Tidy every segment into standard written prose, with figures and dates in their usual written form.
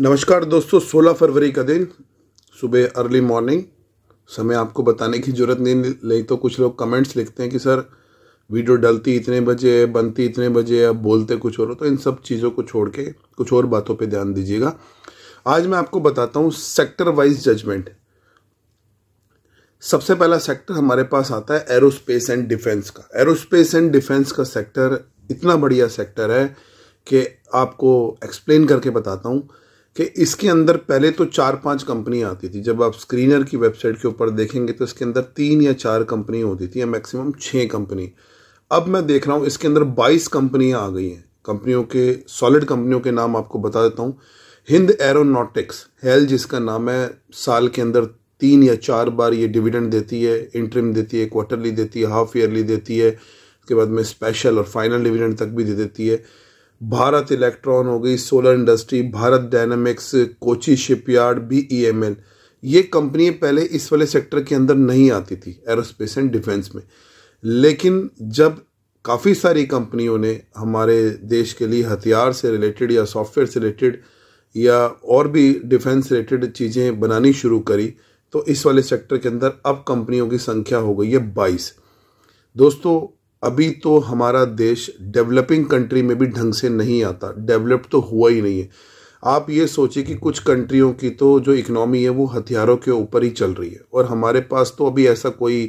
नमस्कार दोस्तों, 16 फरवरी का दिन सुबह अर्ली मॉर्निंग। समय आपको बताने की ज़रूरत नहीं, नहीं तो कुछ लोग कमेंट्स लिखते हैं कि सर वीडियो डलती इतने बजे, बनती इतने बजे, अब बोलते कुछ और हो। तो इन सब चीज़ों को छोड़ के कुछ और बातों पे ध्यान दीजिएगा। आज मैं आपको बताता हूँ सेक्टर वाइज जजमेंट। सबसे पहला सेक्टर हमारे पास आता है एरोस्पेस एंड डिफेंस का। एरोस्पेस एंड डिफेंस का सेक्टर इतना बढ़िया सेक्टर है कि आपको एक्सप्लेन करके बताता हूँ कि इसके अंदर पहले तो 4-5 कंपनियां आती थी। जब आप स्क्रीनर की वेबसाइट के ऊपर देखेंगे तो इसके अंदर 3 या 4 कंपनी होती थी या मैक्सिमम 6 कंपनी। अब मैं देख रहा हूँ इसके अंदर 22 कंपनियां आ गई हैं। कंपनियों के सॉलिड कंपनियों के नाम आपको बता देता हूँ। हिंद एरोनॉटिक्स HAL, जिसका नाम है, साल के अंदर 3 या 4 बार ये डिविडेंड देती है, इंटरिम देती है, क्वार्टरली देती है, हाफ ईयरली देती है, उसके बाद में स्पेशल और फाइनल डिविडेंड तक भी दे देती है। भारत इलेक्ट्रॉन हो गई, solar industry, Bharat dynamics, Kochi Shipyard, BEML। ये कंपनियां पहले इस वाले सेक्टर के अंदर नहीं आती थी एरोस्पेस एंड डिफेंस में, लेकिन जब काफ़ी सारी कंपनियों ने हमारे देश के लिए हथियार से रिलेटेड या सॉफ्टवेयर से रिलेटेड या और भी डिफेंस रिलेटेड चीज़ें बनानी शुरू करी तो इस वाले सेक्टर के अंदर अब कंपनियों की संख्या हो गई है 22। दोस्तों, अभी तो हमारा देश डेवलपिंग कंट्री में भी ढंग से नहीं आता, डेवलप तो हुआ ही नहीं है। आप ये सोचिए कि कुछ कंट्रियों की तो जो इकनॉमी है वो हथियारों के ऊपर ही चल रही है, और हमारे पास तो अभी ऐसा कोई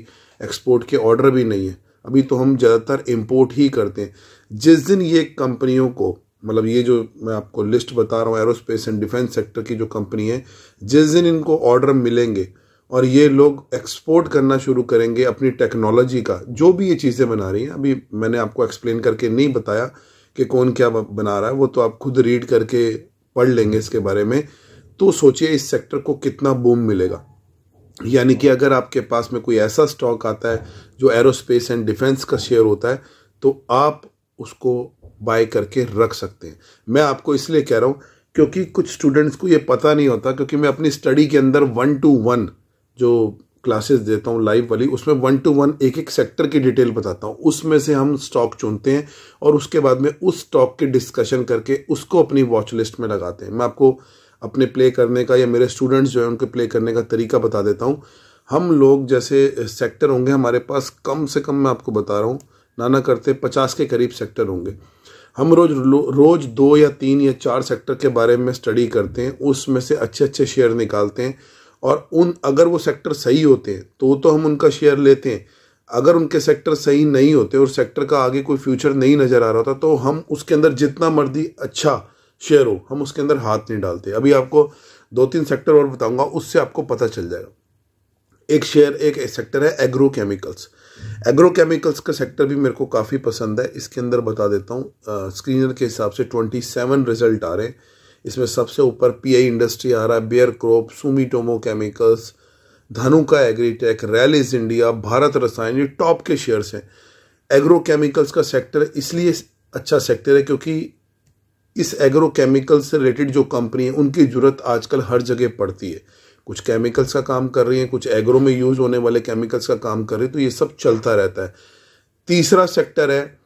एक्सपोर्ट के ऑर्डर भी नहीं है। अभी तो हम ज़्यादातर इम्पोर्ट ही करते हैं। जिस दिन ये कंपनियों को, मतलब ये जो मैं आपको लिस्ट बता रहा हूँ एरोस्पेस एंड डिफेंस सेक्टर की जो कंपनी है, जिस दिन इनको ऑर्डर मिलेंगे और ये लोग एक्सपोर्ट करना शुरू करेंगे अपनी टेक्नोलॉजी का, जो भी ये चीज़ें बना रही हैं, अभी मैंने आपको एक्सप्लेन करके नहीं बताया कि कौन क्या बना रहा है, वो तो आप खुद रीड करके पढ़ लेंगे इसके बारे में। तो सोचिए इस सेक्टर को कितना बूम मिलेगा। यानी कि अगर आपके पास में कोई ऐसा स्टॉक आता है जो एरोस्पेस एंड डिफेंस का शेयर होता है तो आप उसको बाय करके रख सकते हैं। मैं आपको इसलिए कह रहा हूँ क्योंकि कुछ स्टूडेंट्स को ये पता नहीं होता, क्योंकि मैं अपनी स्टडी के अंदर 1-to-1 जो क्लासेस देता हूँ लाइव वाली, उसमें 1-to-1 एक सेक्टर की डिटेल बताता हूँ। उसमें से हम स्टॉक चुनते हैं और उसके बाद में उस स्टॉक की डिस्कशन करके उसको अपनी वॉच लिस्ट में लगाते हैं। मैं आपको अपने प्ले करने का या मेरे स्टूडेंट्स जो हैं उनके प्ले करने का तरीका बता देता हूँ। हम लोग जैसे सेक्टर होंगे हमारे पास, कम से कम मैं आपको बता रहा हूँ ना करते 50 के करीब सेक्टर होंगे। हम रोज 2 या 3 या 4 सेक्टर के बारे में स्टडी करते हैं, उसमें से अच्छे अच्छे शेयर निकालते हैं और उन अगर वो सेक्टर सही होते हैं तो हम उनका शेयर लेते हैं। अगर उनके सेक्टर सही नहीं होते और सेक्टर का आगे कोई फ्यूचर नहीं नज़र आ रहा होता तो हम उसके अंदर जितना मर्जी अच्छा शेयर हो, हम उसके अंदर हाथ नहीं डालते। अभी आपको 2-3 सेक्टर और बताऊंगा, उससे आपको पता चल जाएगा। एक शेयर एक सेक्टर है एग्रोकेमिकल्स। एग्रोकेमिकल्स का सेक्टर भी मेरे को काफ़ी पसंद है। इसके अंदर बता देता हूँ, स्क्रीनर के हिसाब से 27 रिजल्ट आ रहे हैं। इसमें सबसे ऊपर PI इंडस्ट्री आ रहा है, Bayer crop, Sumitomo chemicals, Dhanuka agritech, Rallis India, Bharat Rasayan, ये टॉप के शेयर्स हैं। एग्रोकेमिकल्स का सेक्टर इसलिए अच्छा सेक्टर है क्योंकि इस एग्रोकेमिकल से रिलेटेड जो कंपनी है उनकी ज़रूरत आजकल हर जगह पड़ती है। कुछ केमिकल्स का काम कर रही हैं, कुछ एग्रो में यूज़ होने वाले केमिकल्स का काम कर रही है, तो ये सब चलता रहता है। तीसरा सेक्टर है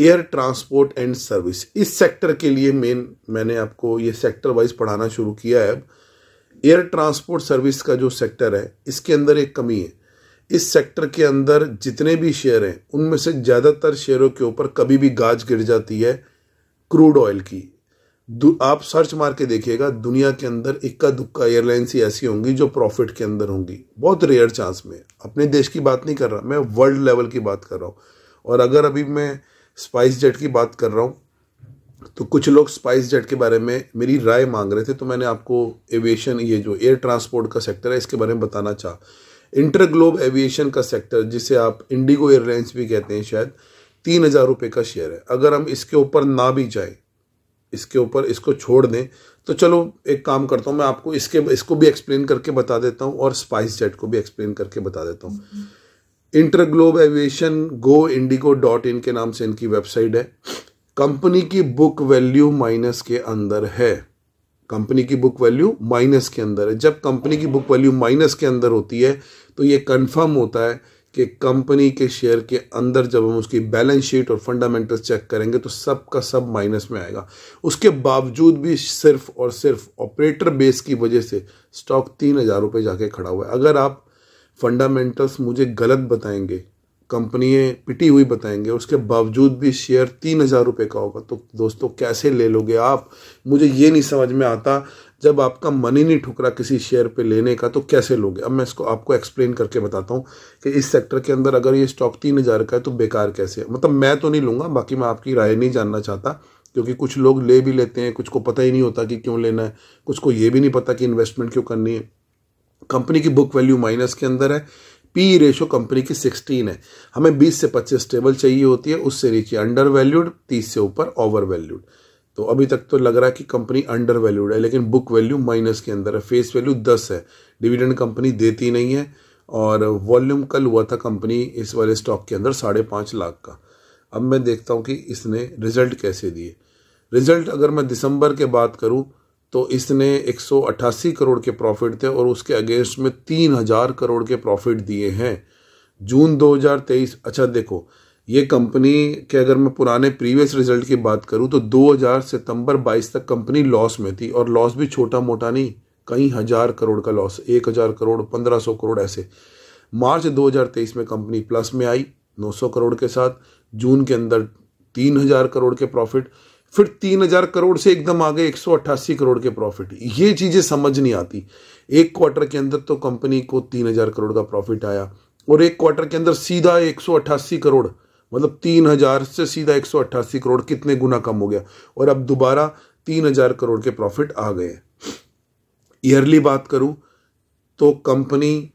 एयर ट्रांसपोर्ट एंड सर्विस। इस सेक्टर के लिए मैंने आपको ये सेक्टर वाइज पढ़ाना शुरू किया है। अब एयर ट्रांसपोर्ट सर्विस का जो सेक्टर है इसके अंदर एक कमी है। इस सेक्टर के अंदर जितने भी शेयर हैं उनमें से ज़्यादातर शेयरों के ऊपर कभी भी गाज गिर जाती है क्रूड ऑयल की। आप सर्च मार के देखिएगा, दुनिया के अंदर इक्का दुक्का एयरलाइंस ही ऐसी होंगी जो प्रॉफिट के अंदर होंगी, बहुत रेयर चांस में। अपने देश की बात नहीं कर रहा, मैं वर्ल्ड लेवल की बात कर रहा हूँ। और अगर अभी मैं SpiceJet की बात कर रहा हूँ तो कुछ लोग SpiceJet के बारे में मेरी राय मांग रहे थे, तो मैंने आपको एविएशन, ये जो एयर ट्रांसपोर्ट का सेक्टर है, इसके बारे में बताना चाहा। InterGlobe एविएशन का सेक्टर, जिसे आप इंडिगो एयरलाइंस भी कहते हैं शायद, 3,000 रुपये का शेयर है। अगर हम इसके ऊपर ना भी जाएं, इसके ऊपर इसको छोड़ दें, तो चलो एक काम करता हूँ, मैं आपको इसको भी एक्सप्लेन करके बता देता हूँ और SpiceJet को भी एक्सप्लेन करके बता देता हूँ। InterGlobe एविएशन goindigo.in के नाम से इनकी वेबसाइट है। कंपनी की बुक वैल्यू माइनस के अंदर है। कंपनी की बुक वैल्यू माइनस के अंदर है। जब कंपनी की बुक वैल्यू माइनस के अंदर होती है तो ये कंफर्म होता है कि कंपनी के शेयर के अंदर जब हम उसकी बैलेंस शीट और फंडामेंटल्स चेक करेंगे तो सब का सब माइनस में आएगा। उसके बावजूद भी सिर्फ और सिर्फ ऑपरेटर बेस की वजह से स्टॉक 3,000 रुपये जाके खड़ा हुआ है। अगर आप फंडामेंटल्स मुझे गलत बताएंगे, कंपनियाँ पिटी हुई बताएंगे, उसके बावजूद भी शेयर 3,000 रुपये का होगा तो दोस्तों कैसे ले लोगे आप? मुझे ये नहीं समझ में आता, जब आपका मन ही नहीं ठुकरा किसी शेयर पे लेने का तो कैसे लोगे? अब मैं इसको आपको एक्सप्लेन करके बताता हूँ कि इस सेक्टर के अंदर अगर ये स्टॉक 3,000 का है तो बेकार कैसे है। मतलब मैं तो नहीं लूँगा, बाकी मैं आपकी राय नहीं जानना चाहता, क्योंकि कुछ लोग ले भी लेते हैं, कुछ को पता ही नहीं होता कि क्यों लेना है, कुछ को ये भी नहीं पता कि इन्वेस्टमेंट क्यों करनी है। कंपनी की बुक वैल्यू माइनस के अंदर है, पी रेशो कंपनी की 16 है, हमें 20 से 25 टेबल चाहिए होती है, उससे नीचे अंडर वैल्यूड, 30 से ऊपर ओवर वैल्यूड। तो अभी तक तो लग रहा है कि कंपनी अंडर वैल्यूड है, लेकिन बुक वैल्यू माइनस के अंदर है, फेस वैल्यू 10 है, डिविडेंड कंपनी देती नहीं है, और वॉल्यूम कल हुआ था कंपनी इस वाले स्टॉक के अंदर 5.5 लाख का। अब मैं देखता हूँ कि इसने रिजल्ट कैसे दिए। रिजल्ट अगर मैं दिसंबर के बात करूँ तो इसने 188 करोड़ के प्रॉफिट थे और उसके अगेंस्ट में 3,000 करोड़ के प्रॉफिट दिए हैं जून 2023। अच्छा देखो, ये कंपनी के अगर मैं पुराने प्रीवियस रिजल्ट की बात करूं तो 2000 सितंबर 22 तक कंपनी लॉस में थी, और लॉस भी छोटा मोटा नहीं, कई हज़ार करोड़ का लॉस, 1,000 करोड़, 1,500 करोड़ ऐसे। मार्च 2023 में कंपनी प्लस में आई 900 करोड़ के साथ, जून के अंदर 3,000 करोड़ के प्रॉफिट, फिर 3,000 करोड़ से एकदम आगे 188 करोड़ के प्रॉफिट। ये चीज़ें समझ नहीं आती। एक क्वार्टर के अंदर तो कंपनी को 3,000 करोड़ का प्रॉफिट आया, और एक क्वार्टर के अंदर सीधा 188 करोड़, मतलब 3,000 से सीधा 188 करोड़ कितने गुना कम हो गया, और अब दोबारा 3,000 करोड़ के प्रॉफिट आ गए। ईयरली बात करूं तो कंपनी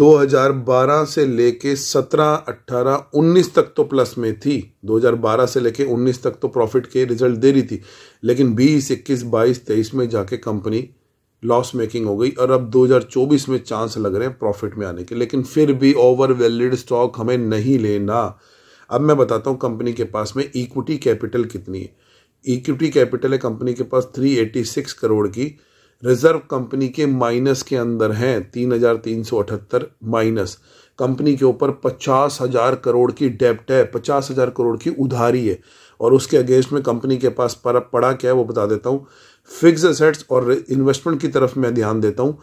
2012 से लेके 17, 18, 19 तक तो प्लस में थी, 2012 से लेके 19 तक तो प्रॉफिट के रिजल्ट दे रही थी, लेकिन 20, 21, 22, 23 में जाके कंपनी लॉस मेकिंग हो गई, और अब 2024 में चांस लग रहे हैं प्रॉफिट में आने के, लेकिन फिर भी ओवर वैल्यूड स्टॉक हमें नहीं लेना। अब मैं बताता हूँ कंपनी के पास में इक्विटी कैपिटल कितनी है। इक्विटी कैपिटल है कंपनी के पास 386 करोड़ की, रिजर्व कंपनी के माइनस के अंदर हैं 3,378 माइनस, कंपनी के ऊपर 50,000 करोड़ की डेब्ट है, 50,000 करोड़ की उधारी है, और उसके अगेंस्ट में कंपनी के पास पड़ा क्या है वो बता देता हूँ। फिक्स एसेट्स और इन्वेस्टमेंट की तरफ मैं ध्यान देता हूँ,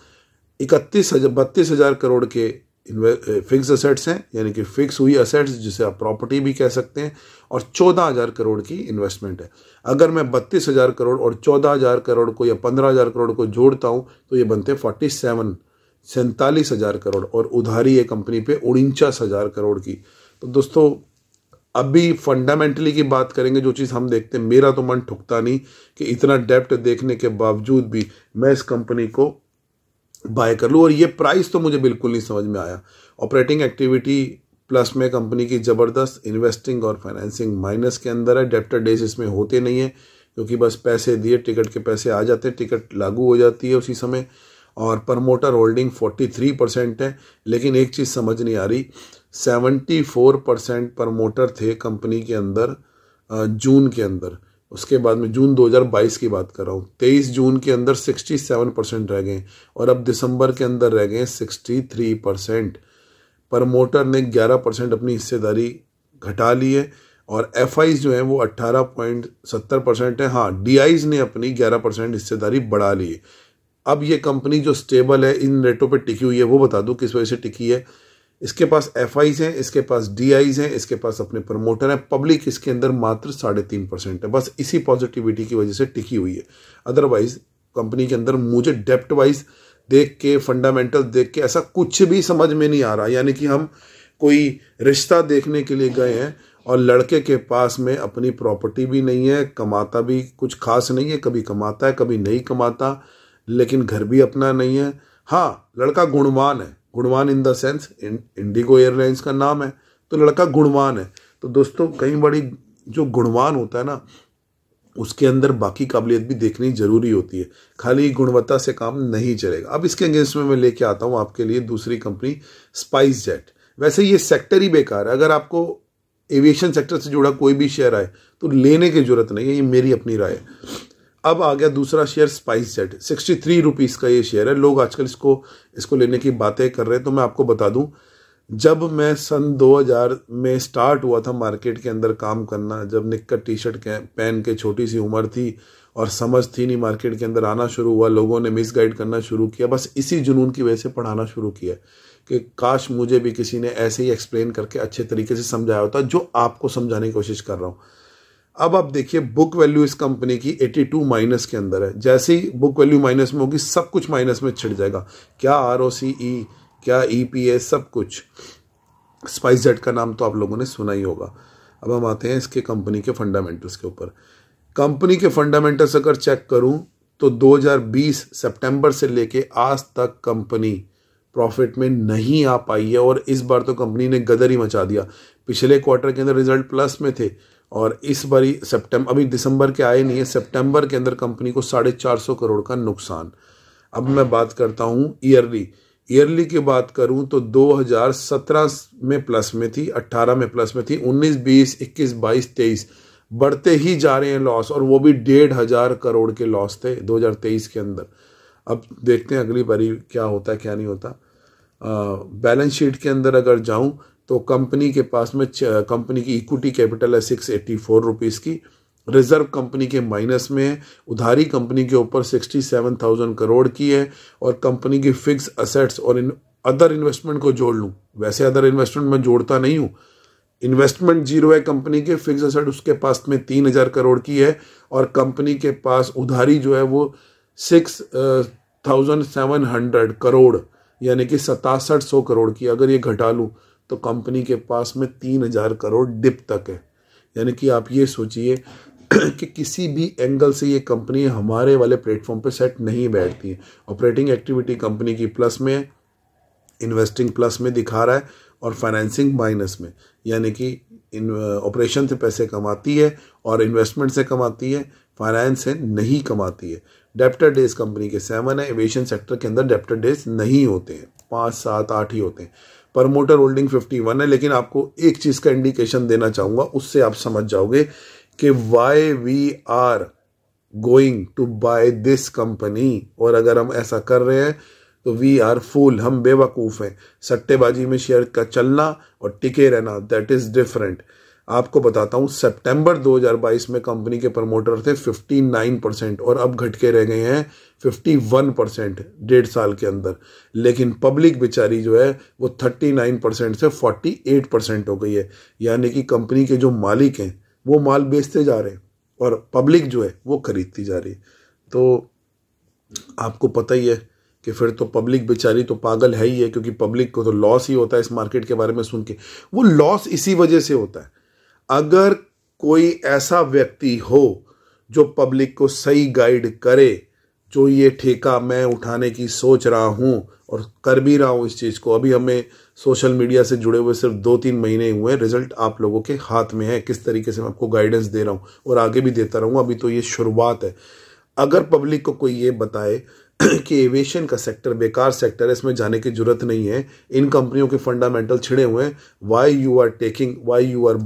32,000 करोड़ के फिक्स एसेट्स हैं, यानी कि फिक्स हुई एसेट्स जिसे आप प्रॉपर्टी भी कह सकते हैं, और 14,000 करोड़ की इन्वेस्टमेंट है। अगर मैं 32,000 करोड़ और 14,000 करोड़ को या 15,000 करोड़ को जोड़ता हूं तो ये बनते 47,000 करोड़, और उधारी है कंपनी पे 49,000 करोड़ की। तो दोस्तों अभी फंडामेंटली की बात करेंगे, जो चीज़ हम देखते हैं, मेरा तो मन ठुकता नहीं कि इतना डेप्ट देखने के बावजूद भी मैं इस कंपनी को बाय कर लूँ, और ये प्राइस तो मुझे बिल्कुल नहीं समझ में आया। ऑपरेटिंग एक्टिविटी प्लस में कंपनी की ज़बरदस्त, इन्वेस्टिंग और फाइनेंसिंग माइनस के अंदर है, डेप्टर डेज इसमें होते नहीं है क्योंकि बस पैसे दिए, टिकट के पैसे आ जाते हैं, टिकट लागू हो जाती है उसी समय, और प्रमोटर होल्डिंग 43% है। लेकिन एक चीज़ समझ नहीं आ रही, 74% प्रमोटर थे कंपनी के अंदर जून के अंदर, उसके बाद में जून 2022 की बात कर रहा हूँ, 23 जून के अंदर 67% रह गए, और अब दिसंबर के अंदर रह गए 63%। प्रमोटर ने 11% अपनी हिस्सेदारी घटा ली है, और एफआईज जो हैं वो 18.70% है। हाँ, डीआईज ने अपनी 11% हिस्सेदारी बढ़ा ली है। अब ये कंपनी जो स्टेबल है, इन रेटों पर टिकी हुई है, वो बता दूँ किस वजह से टिकी है। इसके पास एफआईज हैं, इसके पास डीआईज हैं, इसके पास अपने प्रमोटर हैं, पब्लिक इसके अंदर मात्र 3.5% है, बस इसी पॉजिटिविटी की वजह से टिकी हुई है। अदरवाइज कंपनी के अंदर मुझे डेप्ट वाइज देख के, फंडामेंटल देख के ऐसा कुछ भी समझ में नहीं आ रहा, यानी कि हम कोई रिश्ता देखने के लिए गए हैं और लड़के के पास में अपनी प्रॉपर्टी भी नहीं है, कमाता भी कुछ खास नहीं है, कभी कमाता है कभी नहीं कमाता, लेकिन घर भी अपना नहीं है। हाँ, लड़का गुणवान है, गुणवान in the sense Indigo airlines का नाम है तो लड़का गुणवान है। तो दोस्तों कई बड़ी जो गुणवान होता है ना, उसके अंदर बाकी काबिलियत भी देखनी ज़रूरी होती है, खाली गुणवत्ता से काम नहीं चलेगा। अब इसके अगेंस्ट में मैं लेके आता हूँ आपके लिए दूसरी कंपनी, स्पाइस जेट। वैसे ये सेक्टर ही बेकार है, अगर आपको एविएशन सेक्टर से जुड़ा कोई भी शेयर आए तो लेने की जरूरत नहीं है, ये मेरी अपनी राय है। अब आ गया दूसरा शेयर स्पाइस जेट, 63 रुपीज़ का ये शेयर है, लोग आजकल इसको लेने की बातें कर रहे हैं। तो मैं आपको बता दूं जब मैं सन 2000 में स्टार्ट हुआ था मार्केट के अंदर काम करना, जब निक्कर टी शर्ट पहन के छोटी सी उम्र थी और समझ थी नहीं, मार्केट के अंदर आना शुरू हुआ, लोगों ने मिसगाइड करना शुरू किया, बस इसी जुनून की वजह से पढ़ाना शुरू किया कि काश मुझे भी किसी ने ऐसे ही एक्सप्लेन करके अच्छे तरीके से समझाया होता जो आपको समझाने की कोशिश कर रहा हूँ। अब आप देखिए बुक वैल्यू इस कंपनी की 82 माइनस के अंदर है, जैसे ही बुक वैल्यू माइनस में होगी सब कुछ माइनस में छिड़ जाएगा, क्या ROCE, क्या EPS, सब कुछ। स्पाइसजेट का नाम तो आप लोगों ने सुना ही होगा। अब हम आते हैं इसके कंपनी के फंडामेंटल्स के ऊपर। कंपनी के फंडामेंटल्स अगर चेक करूं तो 2020 सितंबर से लेके आज तक कंपनी प्रॉफिट में नहीं आ पाई है और इस बार तो कंपनी ने गदर ही मचा दिया। पिछले क्वार्टर के अंदर रिजल्ट प्लस में थे और इस बार ही अभी दिसंबर के आए नहीं है, सितंबर के अंदर कंपनी को 450 करोड़ का नुकसान। अब मैं बात करता हूँ ईयरली की बात करूं तो 2017 में प्लस में थी, 18 में प्लस में थी, 19, 20, 21, 22, 23 बढ़ते ही जा रहे हैं लॉस, और वो भी 1,500 करोड़ के लॉस थे 2023 के अंदर। अब देखते हैं अगली बारी क्या होता है क्या नहीं होता। बैलेंस शीट के अंदर अगर जाऊं तो कंपनी के पास में कंपनी की इक्विटी कैपिटल है 684 रुपीज़ की, रिजर्व कंपनी के माइनस में है, उधारी कंपनी के ऊपर 67,000 करोड़ की है, और कंपनी की फिक्स असेट्स और अदर इन्वेस्टमेंट को जोड़ लूँ, वैसे अदर इन्वेस्टमेंट मैं जोड़ता नहीं हूँ, इन्वेस्टमेंट जीरो है कंपनी के, फिक्स असेट उसके पास में 3,000 करोड़ की है, और कंपनी के पास उधारी जो है वो 6,700 करोड़ यानी कि 6,700 करोड़ की। अगर ये घटा लूँ तो कंपनी के पास में 3,000 करोड़ डिप तक है। यानी कि आप ये सोचिए कि किसी भी एंगल से ये कंपनी हमारे वाले प्लेटफॉर्म पर सेट नहीं बैठती है। ऑपरेटिंग एक्टिविटी कंपनी की प्लस में, इन्वेस्टिंग प्लस में दिखा रहा है और फाइनेंसिंग माइनस में, यानी कि ऑपरेशन से पैसे कमाती है और इन्वेस्टमेंट से कमाती है, फाइनेंस से नहीं कमाती है। डेप्टर डेज कंपनी के 7 है, एविएशन सेक्टर के अंदर डेप्टर डेज नहीं होते हैं, 5, 7, 8 ही होते हैं। प्रमोटर होल्डिंग 51 है, लेकिन आपको एक चीज़ का इंडिकेशन देना चाहूँगा, उससे आप समझ जाओगे कि why we are going to buy this company, और अगर हम ऐसा कर रहे हैं तो वी आर फूल, हम बेवकूफ़ हैं। सट्टेबाजी में शेयर का चलना और टिके रहना, दैट इज़ डिफरेंट। आपको बताता हूँ सितंबर 2022 में कंपनी के प्रमोटर थे 59% और अब घट के रह गए हैं 51% 1.5 साल के अंदर, लेकिन पब्लिक बेचारी जो है वो 39% से 48% हो गई है। यानी कि कंपनी के जो मालिक हैं वो माल बेचते जा रहे हैं और पब्लिक जो है वो खरीदती जा रही है। तो आपको पता ही है कि फिर तो पब्लिक बेचारी तो पागल है ही है, क्योंकि पब्लिक को तो लॉस ही होता है इस मार्केट के बारे में सुन के। वो लॉस इसी वजह से होता है, अगर कोई ऐसा व्यक्ति हो जो पब्लिक को सही गाइड करे, जो ये ठेका मैं उठाने की सोच रहा हूँ और कर भी रहा हूँ इस चीज़ को। अभी हमें सोशल मीडिया से जुड़े हुए सिर्फ 2-3 महीने हुए, रिजल्ट आप लोगों के हाथ में है, किस तरीके से मैं आपको गाइडेंस दे रहा हूँ और आगे भी देता रहूँगा, अभी तो ये शुरुआत है। अगर पब्लिक को कोई ये बताए कि एविएशन का सेक्टर बेकार सेक्टर है, इसमें जाने की जरूरत नहीं है, इन कंपनियों के फंडामेंटल छिड़े हुए हैं, वाई यू आर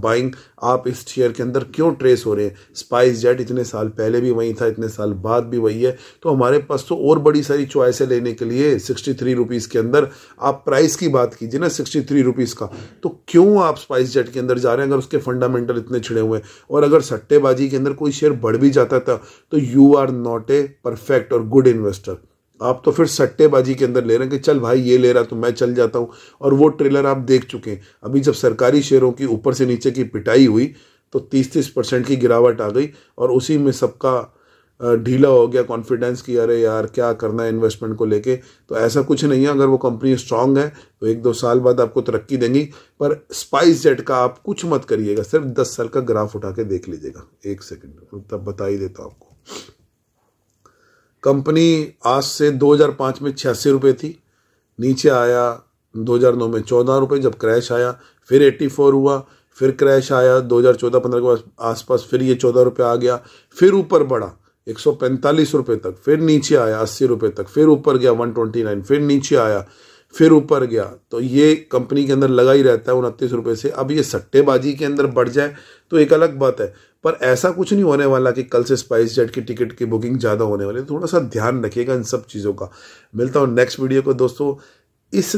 बाइंग, आप इस शेयर के अंदर क्यों ट्रेस हो रहे हैं। स्पाइसजेट इतने साल पहले भी वही था, इतने साल बाद भी वही है, तो हमारे पास तो और बड़ी सारी चॉइसें लेने के लिए। 63 रुपीज़ के अंदर आप प्राइस की बात कीजिए ना, 63 रुपीज़ का, तो क्यों आप स्पाइसजेट के अंदर जा रहे हैं अगर उसके फंडामेंटल इतने छिड़े हुए हैं। और अगर सट्टेबाजी के अंदर कोई शेयर बढ़ भी जाता था तो you are not a perfect और गुड इन्वेस्टर, आप तो फिर सट्टेबाजी के अंदर ले रहे हैं कि चल भाई ये ले रहा तो मैं चल जाता हूँ। और वो ट्रेलर आप देख चुके हैं, अभी जब सरकारी शेयरों की ऊपर से नीचे की पिटाई हुई तो 30-30% की गिरावट आ गई और उसी में सबका ढीला हो गया कॉन्फिडेंस कि अरे यार क्या करना है इन्वेस्टमेंट को लेके। तो ऐसा कुछ नहीं है, अगर वो कंपनी स्ट्रांग है तो 1-2 साल बाद आपको तरक्की देंगी, पर स्पाइसजेट का आप कुछ मत करिएगा, सिर्फ 10 साल का ग्राफ उठा के देख लीजिएगा। 1 सेकेंड तब बता ही देता हूँ आपको। कंपनी आज से 2005 में 86 रुपये थी, नीचे आया 2009 में 14 रुपये, जब क्रैश आया फिर 84 हुआ, फिर क्रैश आया 2014-15 के आसपास, फिर ये 14 रुपये आ गया, फिर ऊपर बढ़ा 145 रुपये तक, फिर नीचे आया 80 रुपये तक, फिर ऊपर गया 129, फिर नीचे आया, फिर ऊपर गया। तो ये कंपनी के अंदर लगा ही रहता है 29 रुपये से। अब ये सट्टेबाजी के अंदर बढ़ जाए तो एक अलग बात है, पर ऐसा कुछ नहीं होने वाला कि कल से स्पाइसजेट की टिकट की बुकिंग ज़्यादा होने वाली है। थोड़ा सा ध्यान रखिएगा इन सब चीज़ों का। मिलता हूँ नेक्स्ट वीडियो को दोस्तों। इस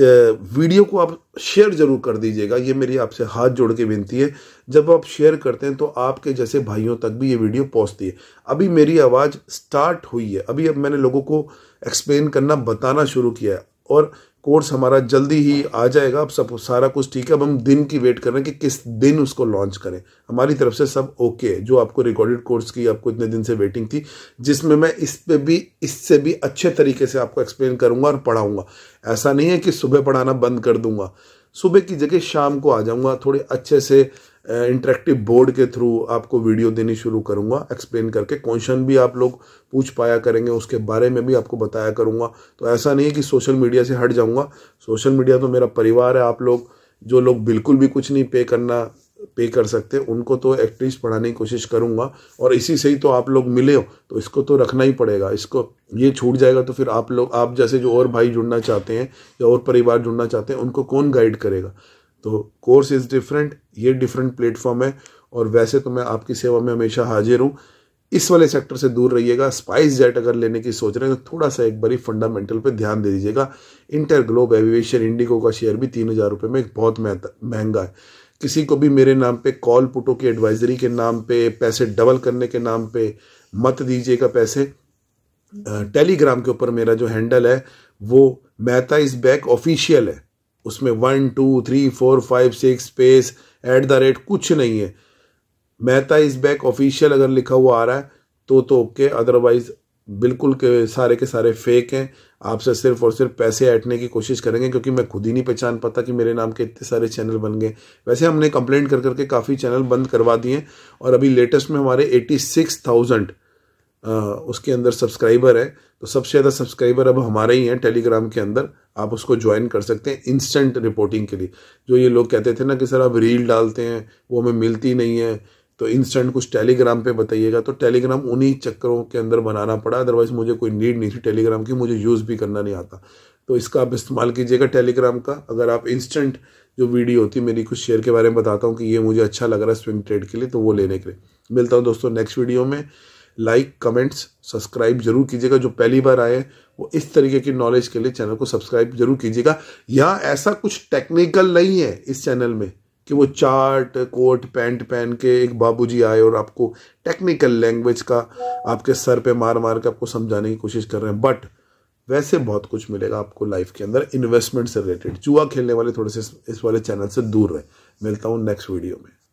वीडियो को आप शेयर ज़रूर कर दीजिएगा, ये मेरी आपसे हाथ जोड़ के विनती है। जब आप शेयर करते हैं तो आपके जैसे भाइयों तक भी ये वीडियो पहुंचती है। अभी मेरी आवाज़ स्टार्ट हुई है, अभी अब मैंने लोगों को एक्सप्लेन करना बताना शुरू किया है और कोर्स हमारा जल्दी ही आ जाएगा। अब सब सारा कुछ ठीक है, अब हम दिन की वेट कर रहे हैं कि किस दिन उसको लॉन्च करें। हमारी तरफ से सब ओके है, जो आपको रिकॉर्डेड कोर्स की आपको इतने दिन से वेटिंग थी, जिसमें मैं इससे भी अच्छे तरीके से आपको एक्सप्लेन करूंगा और पढ़ाऊंगा। ऐसा नहीं है कि सुबह पढ़ाना बंद कर दूंगा, सुबह की जगह शाम को आ जाऊँगा, थोड़े अच्छे से इंटरेक्टिव बोर्ड के थ्रू आपको वीडियो देनी शुरू करूँगा एक्सप्लेन करके। क्वेश्चन भी आप लोग पूछ पाया करेंगे, उसके बारे में भी आपको बताया करूँगा। तो ऐसा नहीं है कि सोशल मीडिया से हट जाऊँगा, सोशल मीडिया तो मेरा परिवार है। आप लोग जो लोग बिल्कुल भी कुछ नहीं पे कर सकते, उनको तो एटलीस्ट पढ़ाने की कोशिश करूँगा। और इसी से ही तो आप लोग मिले हो, तो इसको तो रखना ही पड़ेगा। इसको ये छूट जाएगा तो फिर आप लोग, आप जैसे जो और भाई जुड़ना चाहते हैं या और परिवार जुड़ना चाहते हैं, उनको कौन गाइड करेगा। तो कोर्स इज़ डिफरेंट, ये डिफरेंट प्लेटफॉर्म है। और वैसे तो मैं आपकी सेवा में हमेशा हाजिर हूँ। इस वाले सेक्टर से दूर रहिएगा। स्पाइस जेट अगर लेने की सोच रहे हैं तो थोड़ा सा एक बारी फंडामेंटल पे ध्यान दे दीजिएगा। इंटरग्लोब एविएशन इंडिगो का शेयर भी 3000 रुपये में बहुत महंगा है। किसी को भी मेरे नाम पे कॉल पुटों की एडवाइजरी के नाम पे पैसे डबल करने के नाम पे मत दीजिएगा पैसे। टेलीग्राम के ऊपर मेरा जो हैंडल है वो मेहता इज बैक ऑफिशियल है, उसमें 1 2 3 4 5 6 स्पेस @ कुछ नहीं है। मेहता इज बैक ऑफिशियल अगर लिखा हुआ आ रहा है तो ओके, अदरवाइज बिल्कुल के सारे फेक हैं। आपसे सिर्फ और सिर्फ पैसे ऐंठने की कोशिश करेंगे, क्योंकि मैं खुद ही नहीं पहचान पाता कि मेरे नाम के इतने सारे चैनल बन गए। वैसे हमने कंप्लेंट कर करके काफ़ी चैनल बंद करवा दिए हैं और अभी लेटेस्ट में हमारे 86,000 उसके अंदर सब्सक्राइबर है। तो सबसे ज़्यादा सब्सक्राइबर अब हमारे ही हैं टेलीग्राम के अंदर। आप उसको ज्वाइन कर सकते हैं इंस्टेंट रिपोर्टिंग के लिए। जो ये लोग कहते थे ना कि सर आप रील डालते हैं वो हमें मिलती नहीं है, तो इंस्टेंट कुछ टेलीग्राम पे बताइएगा। तो टेलीग्राम उन्हीं चक्करों के अंदर बनाना पड़ा, अदरवाइज मुझे कोई नीड नहीं थी टेलीग्राम की, मुझे यूज़ भी करना नहीं आता। तो इसका आप इस्तेमाल कीजिएगा टेलीग्राम का। अगर आप इंस्टेंट जो वीडियो होती मेरी, कुछ शेयर के बारे में बताता हूँ कि ये मुझे अच्छा लग रहा है स्विंग ट्रेड के लिए, तो वो लेने के लिए। मिलता हूँ दोस्तों नेक्स्ट वीडियो में। लाइक, कमेंट्स, सब्सक्राइब जरूर कीजिएगा। जो पहली बार आए वो इस तरीके की नॉलेज के लिए चैनल को सब्सक्राइब जरूर कीजिएगा। यहाँ ऐसा कुछ टेक्निकल नहीं है इस चैनल में कि वो चार्ट कोट पैंट पहन के एक बाबूजी आए और आपको टेक्निकल लैंग्वेज का आपके सर पे मार मार के आपको समझाने की कोशिश कर रहे हैं। बट वैसे बहुत कुछ मिलेगा आपको लाइफ के अंदर, इन्वेस्टमेंट से रिलेटेड। जुआ खेलने वाले थोड़े से इस वाले चैनल से दूर रहें। मिलता हूँ नेक्स्ट वीडियो में।